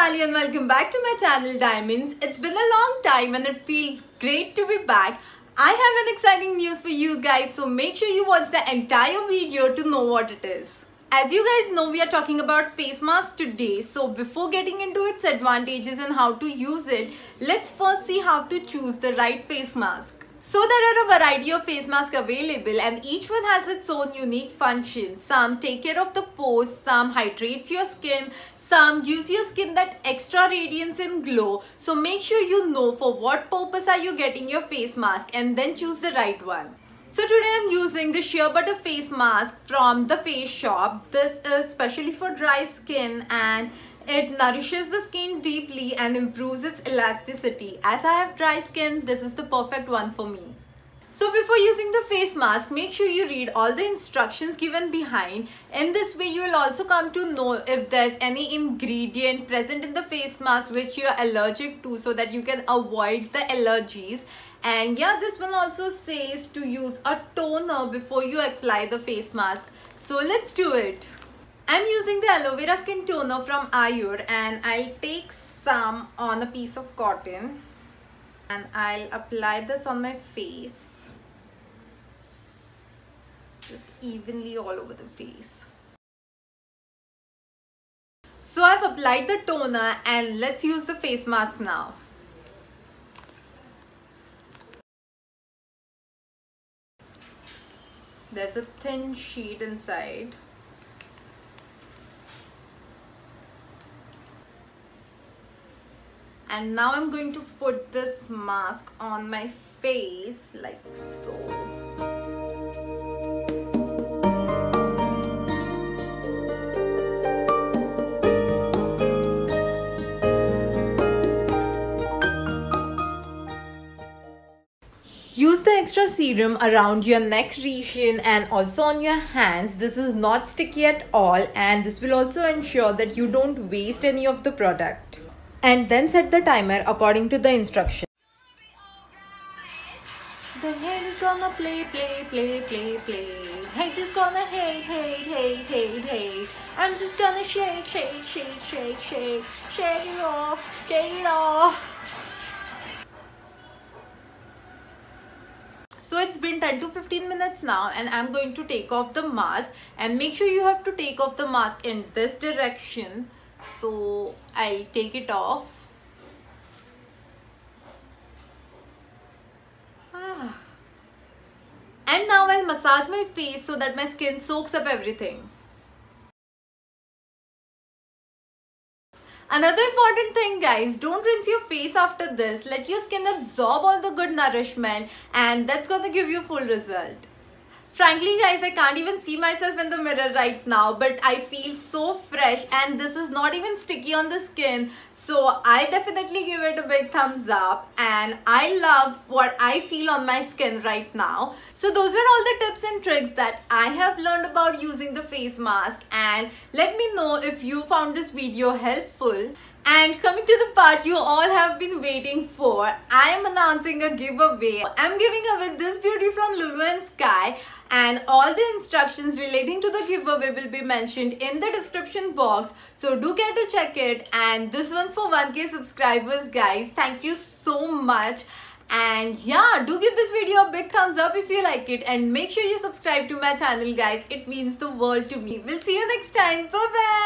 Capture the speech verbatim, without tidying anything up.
Ali and welcome back to my channel Diamonds. It's been a long time and it feels great to be back. I have an exciting news for you guys, so make sure you watch the entire video to know what it is. As you guys know, we are talking about face masks today, so before getting into its advantages and how to use it, let's first see how to choose the right face mask. So there are a variety of face masks available and each one has its own unique function. Some take care of the pores, some hydrates your skin, some gives your skin that extra radiance and glow. So make sure you know for what purpose are you getting your face mask and then choose the right one. So today I'm using the Shea Butter face mask from The Face Shop. This is specially for dry skin and it nourishes the skin deeply and improves its elasticity. As I have dry skin, this is the perfect one for me. So before using the face mask, make sure you read all the instructions given behind. In this way, you will also come to know if there's any ingredient present in the face mask which you're allergic to, so that you can avoid the allergies. And yeah, this one also says to use a toner before you apply the face mask. So let's do it. I'm using the aloe vera skin toner from Ayur and I'll take some on a piece of cotton and I'll apply this on my face, just evenly all over the face. So I've applied the toner and let's use the face mask now. There's a thin sheet inside. And now I'm going to put this mask on my face like so. Use the extra serum around your neck region and also on your hands. This is not sticky at all and this will also ensure that you don't waste any of the product. And then set the timer according to the instruction. The hate is gonna play, play, play, play, play. Hate is gonna hate, hate, hate, hate, hate. I'm just gonna shake, shake, shake, shake, shake. Shake it off, shake it off. So it's been ten to fifteen minutes now and I'm going to take off the mask. And make sure you have to take off the mask in this direction. So I'll take it off. Ah. And now I'll massage my face so that my skin soaks up everything. Another important thing, guys, don't rinse your face after this. Let your skin absorb all the good nourishment and that's going to give you full result. Frankly guys, I can't even see myself in the mirror right now, but I feel so fresh and this is not even sticky on the skin. So I definitely give it a big thumbs up and I love what I feel on my skin right now. So those were all the tips and tricks that I have learned about using the face mask, and let me know if you found this video helpful. And coming to the part you all have been waiting for, I am announcing a giveaway. I'm giving away this beauty from Lulu and Sky. And all the instructions relating to the giveaway will be mentioned in the description box. So do get to check it. And this one's for one K subscribers, guys. Thank you so much. And yeah, do give this video a big thumbs up if you like it. And make sure you subscribe to my channel, guys. It means the world to me. We'll see you next time. Bye-bye.